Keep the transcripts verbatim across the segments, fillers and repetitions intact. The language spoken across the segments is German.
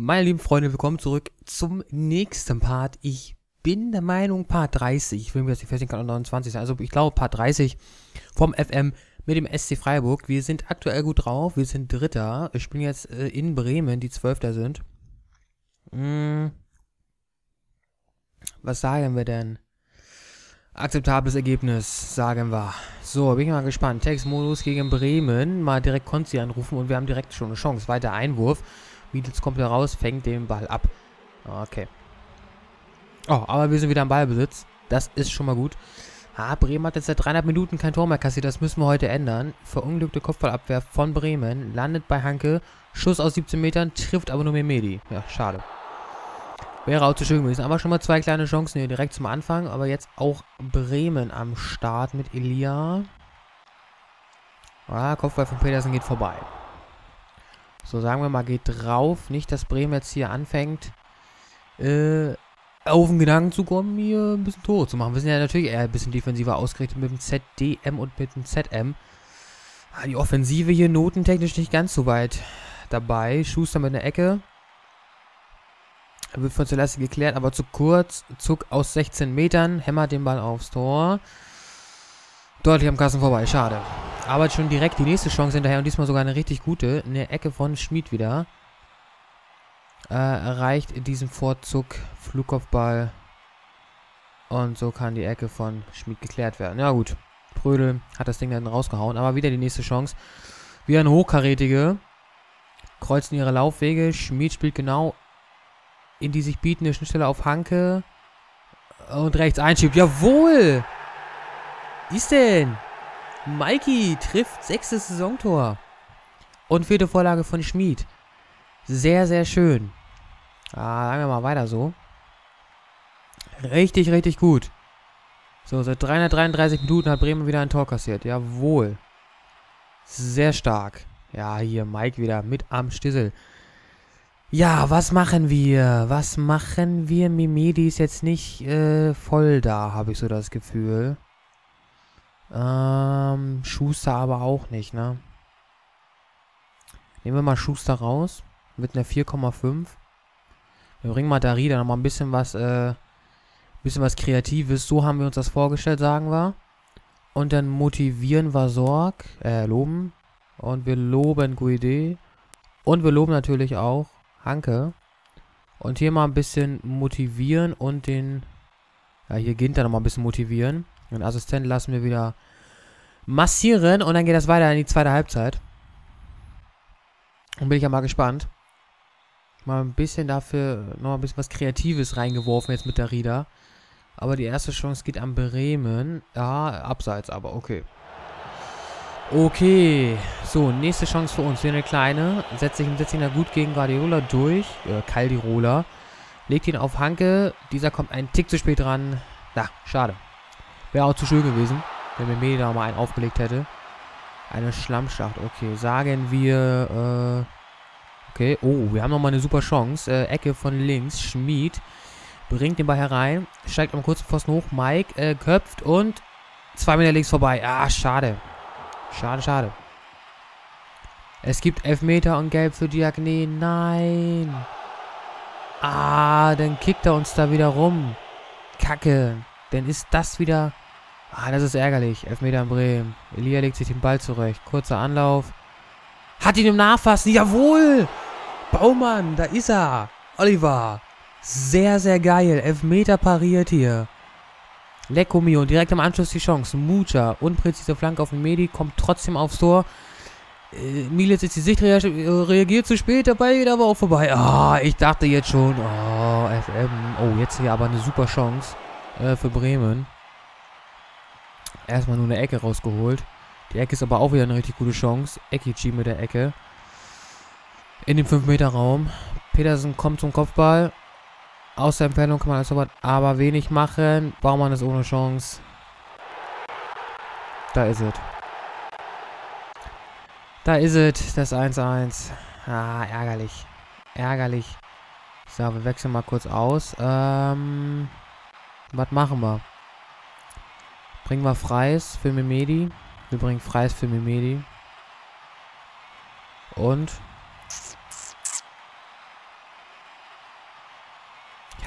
Meine lieben Freunde, willkommen zurück zum nächsten Part. Ich bin der Meinung, Part dreißig, ich will mir jetzt nicht festlegen, kann auch neunundzwanzig sein, also ich glaube Part dreißig vom F M mit dem S C Freiburg. Wir sind aktuell gut drauf, wir sind Dritter, wir spielen jetzt äh, in Bremen, die Zwölfter sind. Hm. Was sagen wir denn? Akzeptables Ergebnis, sagen wir. So, bin ich mal gespannt. Textmodus gegen Bremen, mal direkt Konzi anrufen und wir haben direkt schon eine Chance. Weiter Einwurf. Wiedels kommt da raus, fängt den Ball ab. Okay. Oh, aber wir sind wieder im Ballbesitz. Das ist schon mal gut. Ah, Bremen hat jetzt seit dreieinhalb Minuten kein Tor mehr kassiert. Das müssen wir heute ändern. Verunglückte Kopfballabwehr von Bremen. Landet bei Hanke. Schuss aus siebzehn Metern. Trifft aber nur Mehmedi. Ja, schade. Wäre auch zu schön gewesen. Aber schon mal zwei kleine Chancen hier direkt zum Anfang. Aber jetzt auch Bremen am Start mit Elia. Ah, Kopfball von Petersen geht vorbei. So, sagen wir mal, geht drauf. Nicht, dass Bremen jetzt hier anfängt, äh, auf den Gedanken zu kommen, hier ein bisschen Tore zu machen. Wir sind ja natürlich eher ein bisschen defensiver ausgerichtet mit dem Z D M und mit dem Z M. Ah, die Offensive hier notentechnisch nicht ganz so weit dabei. Schuster mit einer Ecke. Er wird von Zulasse geklärt, aber zu kurz. Zug aus sechzehn Metern. Hämmert den Ball aufs Tor. Deutlich am Kasten vorbei. Schade. Aber schon direkt die nächste Chance hinterher und diesmal sogar eine richtig gute. Eine Ecke von Schmied wieder. Äh, erreicht diesen Vorzug. Flugkopfball. Und so kann die Ecke von Schmied geklärt werden. Ja gut. Brödel hat das Ding dann rausgehauen. Aber wieder die nächste Chance. Wieder eine hochkarätige. Kreuzen ihre Laufwege. Schmied spielt genau in die sich bietende Schnittstelle auf Hanke. Und rechts einschiebt. Jawohl! Ist denn? Mikey trifft sechstes Saisontor. Und vierte Vorlage von Schmied. Sehr, sehr schön. Ah, sagen wir mal weiter so. Richtig, richtig gut. So, seit dreihundertdreiunddreißig Minuten hat Bremen wieder ein Tor kassiert. Jawohl. Sehr stark. Ja, hier Mike wieder mit am Stissel. Ja, was machen wir? Was machen wir? Mehmedi ist jetzt nicht äh, voll da, habe ich so das Gefühl. Ähm, Schuster aber auch nicht, ne? Nehmen wir mal Schuster raus. Mit einer vier Komma fünf. Wir bringen mal Darida noch mal ein bisschen was, äh, bisschen was Kreatives. So haben wir uns das vorgestellt, sagen wir. Und dann motivieren wir Sorg. Äh, loben. Und wir loben Guidee. Und wir loben natürlich auch Hanke. Und hier mal ein bisschen motivieren und den... Ja, hier Ginter noch mal ein bisschen motivieren. Den Assistent lassen wir wieder massieren und dann geht das weiter in die zweite Halbzeit. Und bin ich ja mal gespannt. Mal ein bisschen dafür, noch ein bisschen was Kreatives reingeworfen jetzt mit der Rieder. Aber die erste Chance geht an Bremen. Ja, abseits aber, okay. Okay, so, nächste Chance für uns. Hier eine kleine, setzt sich im Sechzehner gut gegen Guardiola durch. Äh, Caldirola. Legt ihn auf Hanke. Dieser kommt einen Tick zu spät dran. Na, schade. Wäre auch zu schön gewesen, wenn Mehmedi da mal einen aufgelegt hätte. Eine Schlammschacht. Okay, sagen wir... Äh, okay, oh, wir haben nochmal eine super Chance. Äh, Ecke von links. Schmied bringt den Ball herein. Steigt am kurzen Pfosten hoch. Mike äh, köpft und zwei Meter links vorbei. Ah, schade. Schade, schade. Es gibt Elfmeter und Gelb für Diagne. Nein. Ah, dann kickt er uns da wieder rum. Kacke. Denn ist das wieder... Ah, das ist ärgerlich. Elfmeter in Bremen. Elia legt sich den Ball zurecht. Kurzer Anlauf. Hat ihn im Nachfassen. Jawohl! Baumann, da ist er. Oliver. Sehr, sehr geil. Elfmeter pariert hier. Lecco mio. Direkt am Anschluss die Chance. Mucha. Unpräzise Flanke auf Mehmedi. Kommt trotzdem aufs Tor. Äh, Mielitz ist die Sicht. Reagiert zu spät. Der Ball geht aber auch vorbei. Ah, oh, ich dachte jetzt schon. Oh, F M. Oh, jetzt hier aber eine super Chance für Bremen. Erstmal nur eine Ecke rausgeholt. Die Ecke ist aber auch wieder eine richtig gute Chance. Ekici mit der Ecke. In den fünf Meter Raum. Petersen kommt zum Kopfball. Aus der Entfernung kann man als Torwart aber wenig machen. Baumann ist ohne Chance. Da ist es. Da ist es. Das eins zu eins. Ah, ärgerlich. Ärgerlich. So, wir wechseln mal kurz aus. Ähm... Was machen wir? Bringen wir Freis für Mehmedi. Wir bringen Freis für Mehmedi. Und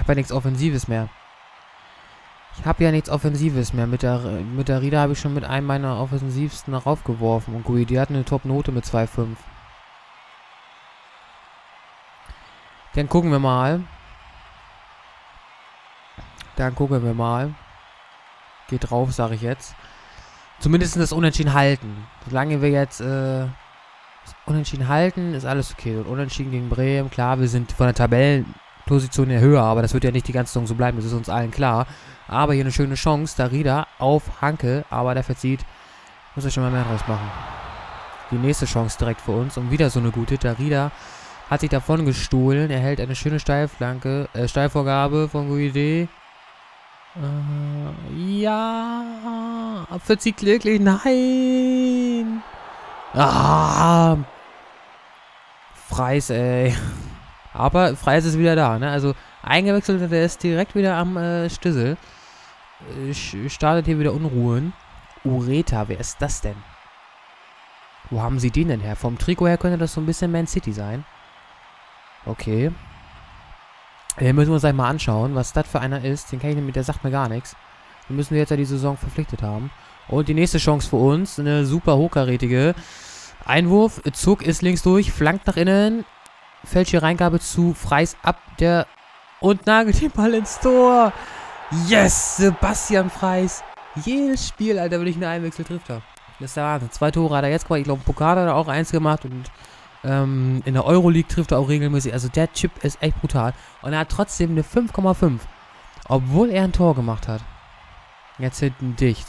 Ich habe ja nichts Offensives mehr. Ich habe ja nichts Offensives mehr. Mit der, mit der Rieder habe ich schon mit einem meiner offensivsten raufgeworfen. Und Guidee hat eine Top-Note mit zwei Komma fünf. Dann gucken wir mal. Dann gucken wir mal. Geht drauf, sage ich jetzt. Zumindest das Unentschieden halten. Solange wir jetzt äh, das Unentschieden halten, ist alles okay. Und Unentschieden gegen Bremen, klar, wir sind von der Tabellenposition her höher, aber das wird ja nicht die ganze Saison so bleiben, das ist uns allen klar. Aber hier eine schöne Chance, Darida auf Hanke, aber der verzieht, muss er schon mal mehr draus machen. Die nächste Chance direkt für uns und wieder so eine gute. Darida hat sich davon gestohlen, er hält eine schöne Steilflanke, äh, Steilvorgabe von Guidee. Uh, ja, verzieht glücklich, nein. Ah, Freis, ey. Aber Freis ist wieder da, ne? Also eingewechselt, der ist direkt wieder am äh, Stüssel. Äh, startet hier wieder Unruhen. Ureta, wer ist das denn? Wo haben sie den denn her? Vom Trikot her könnte das so ein bisschen Man City sein. Okay. Den müssen wir uns gleich mal anschauen, was das für einer ist. Den kann ich nämlich, der sagt mir gar nichts. Den müssen wir jetzt ja die Saison verpflichtet haben. Und die nächste Chance für uns, eine super hochkarätige. Einwurf, Zug ist links durch, flankt nach innen. Fälsche Reingabe zu Freis ab, der und nagelt den Ball ins Tor. Yes, Sebastian Freis. Jedes Spiel, Alter, wenn ich einen Einwechsel trifft habe. Das ist der Wahnsinn. Zwei Tore hat er jetzt gemacht. Ich glaube, Pokal hat er auch eins gemacht und Ähm, in der Euroleague trifft er auch regelmäßig. Also der Chip ist echt brutal. Und er hat trotzdem eine fünf Komma fünf. Obwohl er ein Tor gemacht hat. Jetzt hinten dicht.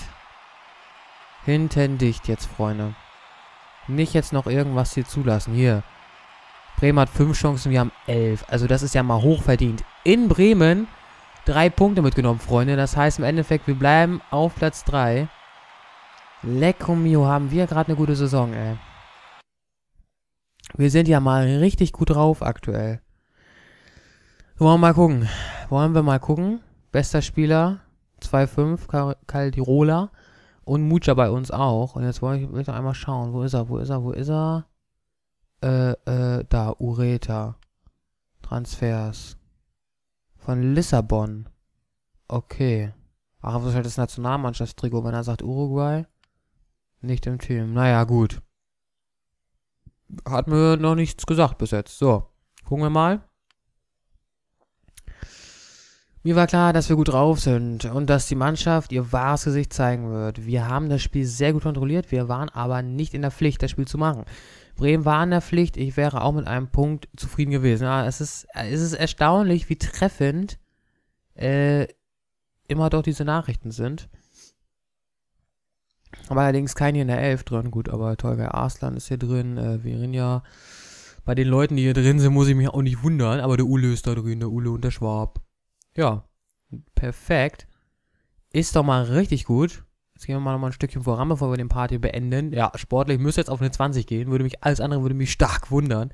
Hinten dicht jetzt, Freunde. Nicht jetzt noch irgendwas hier zulassen. Hier. Bremen hat fünf Chancen, wir haben elf. Also das ist ja mal hochverdient. In Bremen drei Punkte mitgenommen, Freunde. Das heißt im Endeffekt, wir bleiben auf Platz drei. Lecco mio, haben wir gerade eine gute Saison, ey. Wir sind ja mal richtig gut drauf aktuell. Wollen wir mal gucken. Wollen wir mal gucken. Bester Spieler, zwei Komma fünf, Caldirola und Mucha bei uns auch. Und jetzt wollen wir noch einmal schauen. Wo ist er, wo ist er, wo ist er? Äh, äh, da, Ureta. Transfers. Von Lissabon. Okay. Ach, das ist halt das Nationalmannschaftstrikot, wenn er sagt Uruguay. Nicht im Team. Naja, gut. Hat mir noch nichts gesagt bis jetzt. So, gucken wir mal. Mir war klar, dass wir gut drauf sind und dass die Mannschaft ihr wahres Gesicht zeigen wird. Wir haben das Spiel sehr gut kontrolliert, wir waren aber nicht in der Pflicht, das Spiel zu machen. Bremen war in der Pflicht, ich wäre auch mit einem Punkt zufrieden gewesen. Ja, es ist, es ist erstaunlich, wie treffend äh, immer doch diese Nachrichten sind. Aber allerdings kein hier in der elf drin. Gut, aber Tolga Arslan ist hier drin. Äh, Virinja. Bei den Leuten, die hier drin sind, muss ich mich auch nicht wundern. Aber der Ule ist da drin. Der Ule und der Schwab. Ja. Perfekt. Ist doch mal richtig gut. Jetzt gehen wir mal noch mal ein Stückchen voran, bevor wir den Part hier beenden. Ja, sportlich müsste jetzt auf eine zwanzig gehen. Würde mich, alles andere würde mich stark wundern.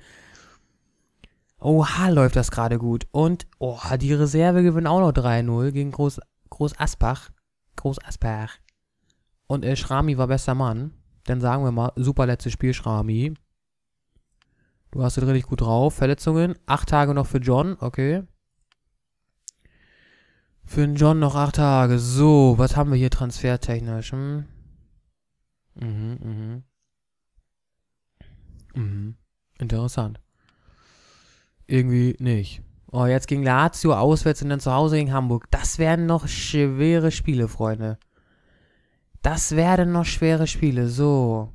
Oha, läuft das gerade gut. Und, oh, die Reserve gewinnt auch noch drei null gegen Groß, Groß Aspach. Groß Aspach. Und äh, Schrami war bester Mann. Dann sagen wir mal, super letztes Spiel, Schrami. Du hast es richtig gut drauf. Verletzungen, acht Tage noch für John, okay. Für den John noch acht Tage. So, was haben wir hier transfertechnisch? Hm? Mhm, mhm. Mhm, interessant. Irgendwie nicht. Oh, jetzt gegen Lazio auswärts und dann zu Hause gegen Hamburg. Das wären noch schwere Spiele, Freunde. Das werden noch schwere Spiele, so.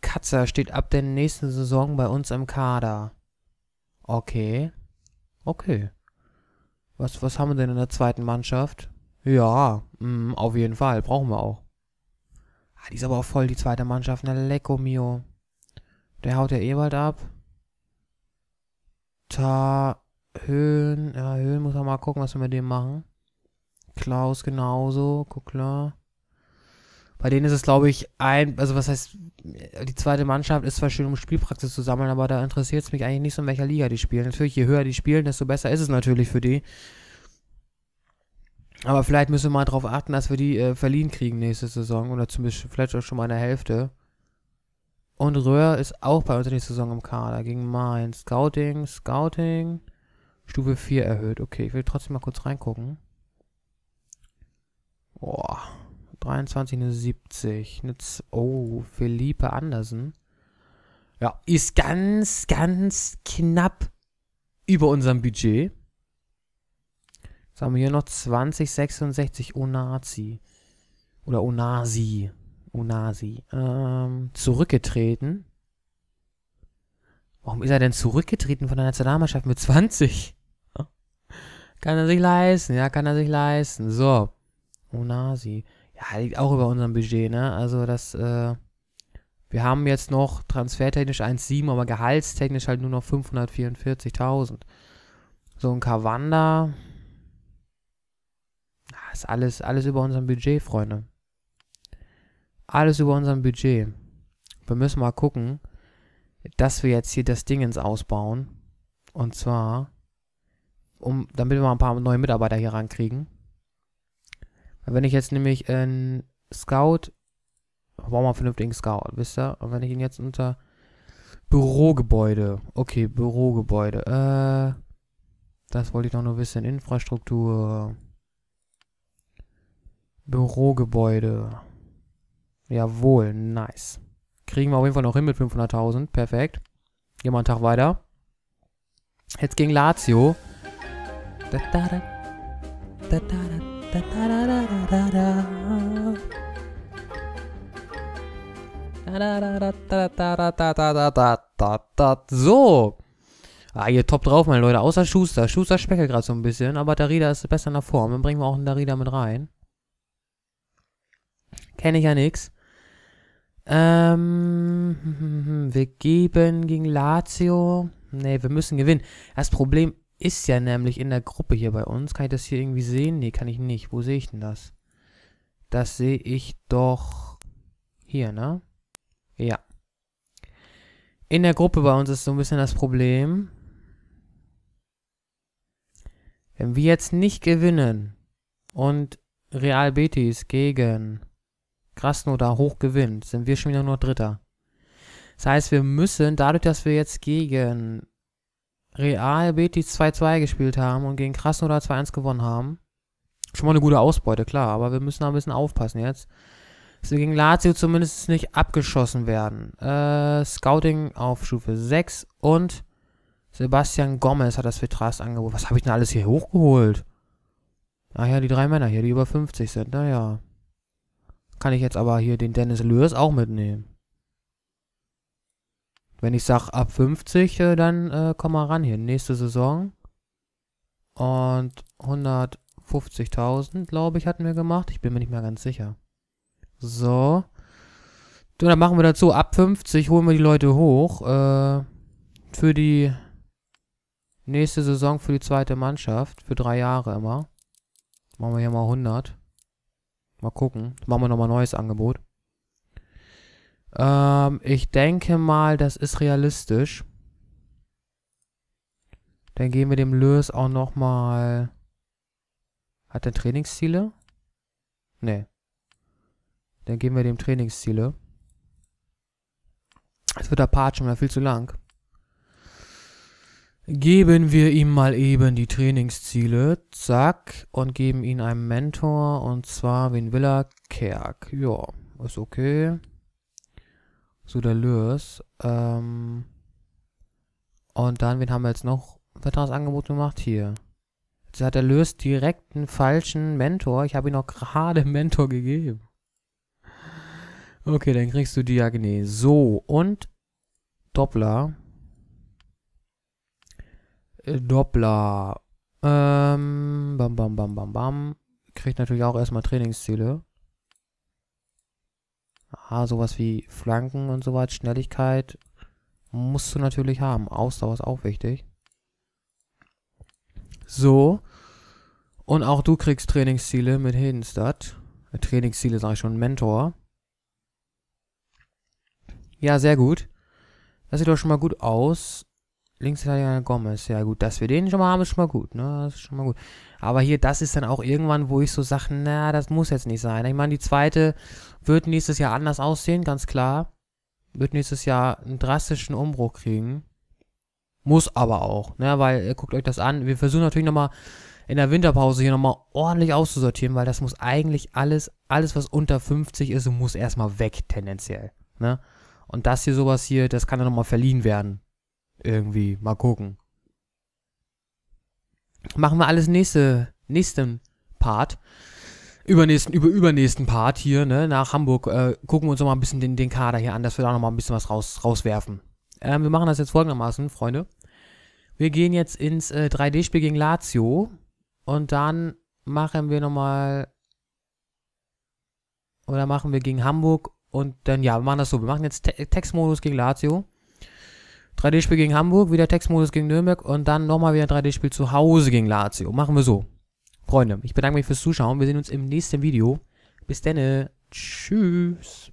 Katzer steht ab der nächsten Saison bei uns im Kader. Okay. Okay. Was, was haben wir denn in der zweiten Mannschaft? Ja, mh, auf jeden Fall. Brauchen wir auch. Ah, die ist aber auch voll, die zweite Mannschaft. Na, lecco mio. Der haut ja eh bald ab. Ta, Höhen. Ja, Höhen muss man mal gucken, was wir mit dem machen. Klaus genauso, guck klar. Bei denen ist es, glaube ich, ein, also was heißt, die zweite Mannschaft ist zwar schön, um Spielpraxis zu sammeln, aber da interessiert es mich eigentlich nicht so, in welcher Liga die spielen. Natürlich, je höher die spielen, desto besser ist es natürlich für die. Aber vielleicht müssen wir mal darauf achten, dass wir die äh, verliehen kriegen nächste Saison oder zumindest vielleicht auch schon mal in der Hälfte. Und Röhr ist auch bei uns in der Saison im Kader gegen Mainz. Scouting, Scouting, Stufe vier erhöht. Okay, ich will trotzdem mal kurz reingucken. Boah. dreiundzwanzig, eine siebzig. Eine oh, Philippe Andersen. Ja, ist ganz, ganz knapp über unserem Budget. Jetzt haben wir hier noch zwanzig sechsundsechzig Onazi. Oder Onazi. Onazi. Ähm, zurückgetreten. Warum ist er denn zurückgetreten von der Nationalmannschaft mit zwanzig? Ja. Kann er sich leisten, ja, kann er sich leisten. So. Onazi. Ja, liegt auch über unserem Budget, ne? Also das, äh, wir haben jetzt noch transfertechnisch eins Komma sieben, aber gehaltstechnisch halt nur noch fünfhundertvierundvierzigtausend. So ein Kawanda. Das ist alles, alles über unserem Budget, Freunde. Alles über unserem Budget. Wir müssen mal gucken, dass wir jetzt hier das Dingens ausbauen. Und zwar, um, damit wir mal ein paar neue Mitarbeiter hier rankriegen. Wenn ich jetzt nämlich einen Scout, brauchen wir einen vernünftigen Scout, wisst ihr? Und wenn ich ihn jetzt unter Bürogebäude, okay, Bürogebäude, äh, das wollte ich doch nur wissen, Infrastruktur, Bürogebäude, jawohl, nice. Kriegen wir auf jeden Fall noch hin mit fünfhunderttausend, perfekt. Gehen wir einen Tag weiter. Jetzt gegen Lazio. Da, da, da, da, da. Da, da, da, da, da. Da, da, da, da, da, da, da, da, da, da. So. Ah, hier top drauf, meine Leute. Außer Schuster. Schuster schmeckt gerade so ein bisschen, aber Darida ist besser in der Form. Dann bringen wir auch einen Darida mit rein. Kenne ich ja nix. Ähm, wir geben gegen Lazio. Ne, wir müssen gewinnen. Das Problem ist, ist ja nämlich in der Gruppe hier bei uns. Kann ich das hier irgendwie sehen? Nee, kann ich nicht. Wo sehe ich denn das? Das sehe ich doch hier, ne? Ja. In der Gruppe bei uns ist so ein bisschen das Problem. Wenn wir jetzt nicht gewinnen und Real Betis gegen Krasnodar hoch gewinnt, sind wir schon wieder nur Dritter. Das heißt, wir müssen, dadurch, dass wir jetzt gegen Real Betis zwei zu zwei gespielt haben und gegen Krasnodar zwei eins gewonnen haben. Schon mal eine gute Ausbeute, klar, aber wir müssen da ein bisschen aufpassen jetzt. Dass wir gegen Lazio zumindest nicht abgeschossen werden. Äh, Scouting auf Stufe sechs und Sebastian Gomez hat das für Trast angeboten. Was habe ich denn alles hier hochgeholt? Ach ja, die drei Männer hier, die über fünfzig sind, naja. Kann ich jetzt aber hier den Dennis Lörs auch mitnehmen. Wenn ich sage, ab fünfzig, äh, dann äh, komm mal ran hier. Nächste Saison. Und hundertfünfzigtausend, glaube ich, hatten wir gemacht. Ich bin mir nicht mehr ganz sicher. So. So, dann machen wir dazu. Ab fünfzig holen wir die Leute hoch. Äh, für die nächste Saison, für die zweite Mannschaft. Für drei Jahre immer. Machen wir hier mal hundert. Mal gucken. Dann machen wir nochmal ein neues Angebot. Ähm, ich denke mal, das ist realistisch. Dann geben wir dem Lös auch nochmal... Hat der Trainingsziele? Nee. Dann geben wir dem Trainingsziele. Das wird der Part schon mal viel zu lang. Geben wir ihm mal eben die Trainingsziele. Zack. Und geben ihn einem Mentor. Und zwar, wen will er? Kerk. Ja, ist okay. So, der Lörs. Ähm, und dann, wen haben wir jetzt noch Vertragsangebot gemacht? Hier. Jetzt hat der Lörs direkt einen falschen Mentor. Ich habe ihm noch gerade Mentor gegeben. Okay, dann kriegst du Diagne. So, und Doppler. Doppler. Ähm, bam, bam, bam, bam, bam. Kriegt natürlich auch erstmal Trainingsziele. Ah, sowas wie Flanken und so was, Schnelligkeit musst du natürlich haben. Ausdauer ist auch wichtig. So. Und auch du kriegst Trainingsziele mit Hedenstadt. Trainingsziele sage ich schon, Mentor. Ja, sehr gut. Das sieht doch schon mal gut aus. Linksverteidiger Gomez, ja gut. Dass wir den schon mal haben, ist schon mal gut, ne? Das ist schon mal gut. Aber hier, das ist dann auch irgendwann, wo ich so sage, na, das muss jetzt nicht sein. Ich meine, die zweite wird nächstes Jahr anders aussehen, ganz klar. Wird nächstes Jahr einen drastischen Umbruch kriegen. Muss aber auch, ne? Weil, guckt euch das an. Wir versuchen natürlich nochmal in der Winterpause hier nochmal ordentlich auszusortieren, weil das muss eigentlich alles, alles was unter fünfzig ist, muss erstmal weg, tendenziell, ne? Und das hier, sowas hier, das kann dann nochmal verliehen werden. Irgendwie, mal gucken. Machen wir alles nächste, nächsten Part. Übernächsten, über übernächsten Part hier, ne? Nach Hamburg äh, gucken wir uns nochmal ein bisschen den, den Kader hier an, dass wir da nochmal ein bisschen was raus, rauswerfen. Ähm, wir machen das jetzt folgendermaßen, Freunde. Wir gehen jetzt ins äh, drei D-Spiel gegen Lazio und dann machen wir nochmal, oder machen wir gegen Hamburg und dann, ja, wir machen das so. Wir machen jetzt Te Textmodus gegen Lazio, drei D-Spiel gegen Hamburg, wieder Textmodus gegen Nürnberg und dann nochmal wieder drei D-Spiel zu Hause gegen Lazio. Machen wir so. Freunde, ich bedanke mich fürs Zuschauen. Wir sehen uns im nächsten Video. Bis dann. Tschüss.